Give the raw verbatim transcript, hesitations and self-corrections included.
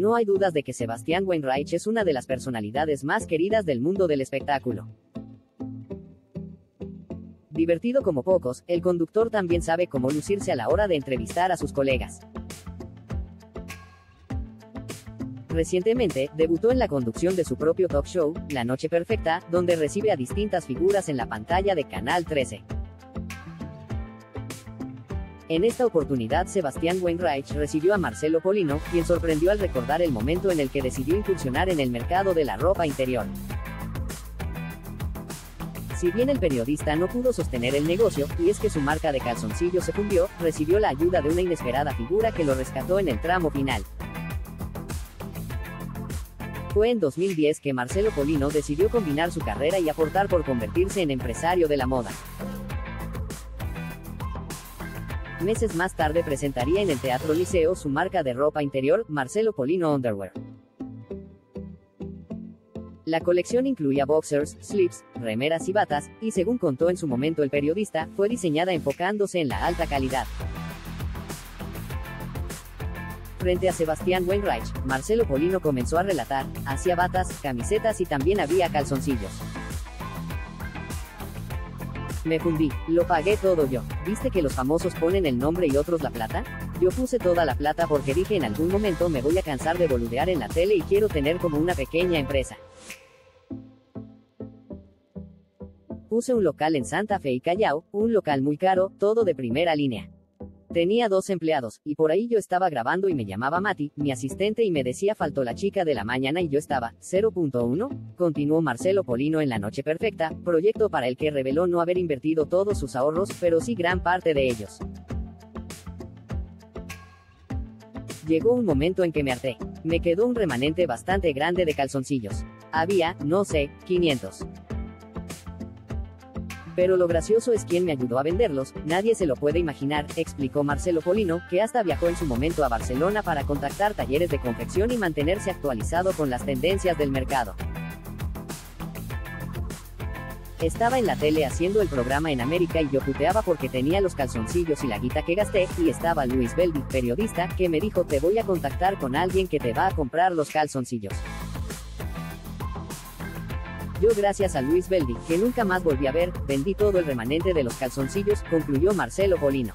No hay dudas de que Sebastián Wainraich es una de las personalidades más queridas del mundo del espectáculo. Divertido como pocos, el conductor también sabe cómo lucirse a la hora de entrevistar a sus colegas. Recientemente, debutó en la conducción de su propio talk show, La Noche Perfecta, donde recibe a distintas figuras en la pantalla de Canal trece. En esta oportunidad, Sebastián Wainraich recibió a Marcelo Polino, quien sorprendió al recordar el momento en el que decidió incursionar en el mercado de la ropa interior. Si bien el periodista no pudo sostener el negocio, y es que su marca de calzoncillos se fundió, recibió la ayuda de una inesperada figura que lo rescató en el tramo final. Fue en dos mil diez que Marcelo Polino decidió combinar su carrera y aportar por convertirse en empresario de la moda. Meses más tarde presentaría en el Teatro Liceo su marca de ropa interior, Marcelo Polino Underwear. La colección incluía boxers, slips, remeras y batas, y según contó en su momento el periodista, fue diseñada enfocándose en la alta calidad. Frente a Sebastián Wainraich, Marcelo Polino comenzó a relatar, hacía batas, camisetas y también había calzoncillos. Me fundí, lo pagué todo yo. ¿Viste que los famosos ponen el nombre y otros la plata? Yo puse toda la plata porque dije en algún momento me voy a cansar de boludear en la tele y quiero tener como una pequeña empresa. Puse un local en Santa Fe y Callao, un local muy caro, todo de primera línea. Tenía dos empleados, y por ahí yo estaba grabando y me llamaba Mati, mi asistente, y me decía faltó la chica de la mañana y yo estaba, cero punto uno, continuó Marcelo Polino en La Noche Perfecta, proyecto para el que reveló no haber invertido todos sus ahorros, pero sí gran parte de ellos. Llegó un momento en que me harté. Me quedó un remanente bastante grande de calzoncillos. Había, no sé, quinientos. Pero lo gracioso es quien me ayudó a venderlos, nadie se lo puede imaginar, explicó Marcelo Polino, que hasta viajó en su momento a Barcelona para contactar talleres de confección y mantenerse actualizado con las tendencias del mercado. Estaba en la tele haciendo el programa en América y yo puteaba porque tenía los calzoncillos y la guita que gasté, y estaba Luis Belvi, periodista, que me dijo te voy a contactar con alguien que te va a comprar los calzoncillos. Yo gracias a Luis Belvi, que nunca más volví a ver, vendí todo el remanente de los calzoncillos, concluyó Marcelo Polino.